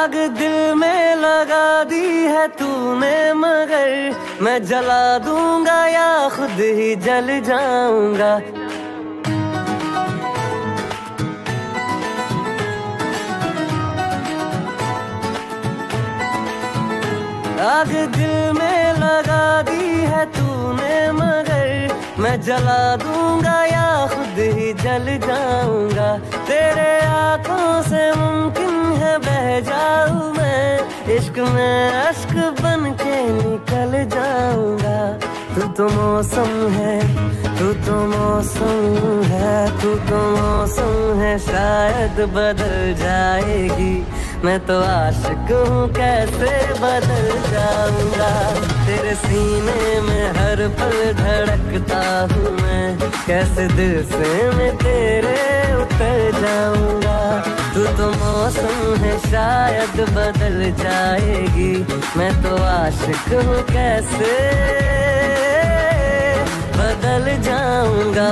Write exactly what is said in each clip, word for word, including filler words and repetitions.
आग दिल में लगा दी है तूने मगर मैं जला दूंगा या खुद ही जल जाऊंगा। आग दिल में लगा दी है तूने मगर मैं जला दूंगा या खुद ही जल जाऊंगा। तेरे आंखों से मुमकिन है बह जाऊं मैं, इश्क में अश्क बन के निकल जाऊंगा। तू तो मौसम है, तू तो मौसम है, तू तो मौसम है, शायद बदल जाएगी। मैं तो आशिक हूँ कैसे बदल जाऊंगा। तेरे सीने में हर पल धड़कता हूँ मैं, कैसे दिल से मैं तेरे उतर जाऊंगा। तू तो मौसम है शायद बदल जाएगी, मैं तो आशिक हूँ कैसे बदल जाऊंगा।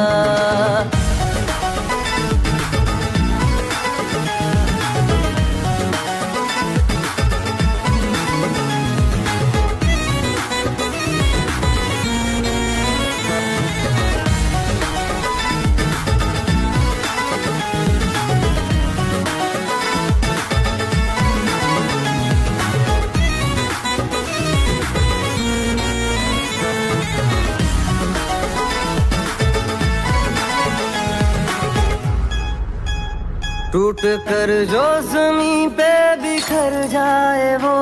टूट कर जो जमीन पे बिखर जाए वो,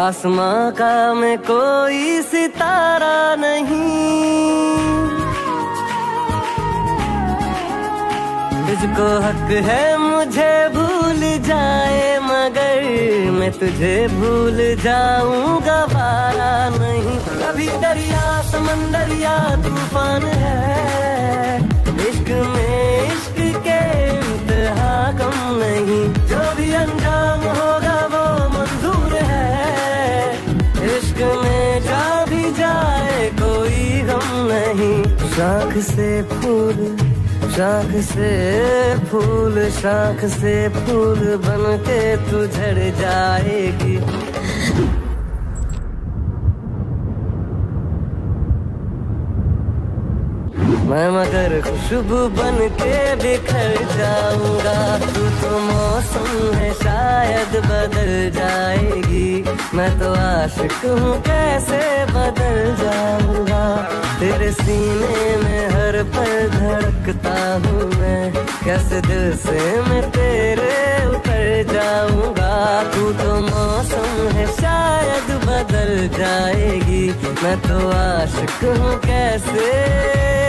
आसमां का मैं कोई सितारा नहीं। तुझको हक है मुझे भूल जाए मगर मैं तुझे भूल जाऊंगा बारा नहीं। कभी दरिया समंदर या तूफान है, इश्क में इश्क के कम नहीं। जो भी अंजाम होगा वो मंजूर है, इश्क में जा भी जाए कोई गम नहीं। शाख से फूल, शाख से फूल, शाख से फूल बन के तू झड़ जाएगी। मैं मगर खुशबू बन के बिखर जाऊंगा। तू तो मौसम है शायद बदल जाएगी, मैं तो आशिक हूँ कैसे बदल जाऊंगा। तेरे सीने में हर पल धड़कता हूँ मैं, कैसे दिल से मैं तेरे उतर जाऊंगा। तू तो मौसम है शायद बदल जाएगी, मैं तो आशिक हूँ कैसे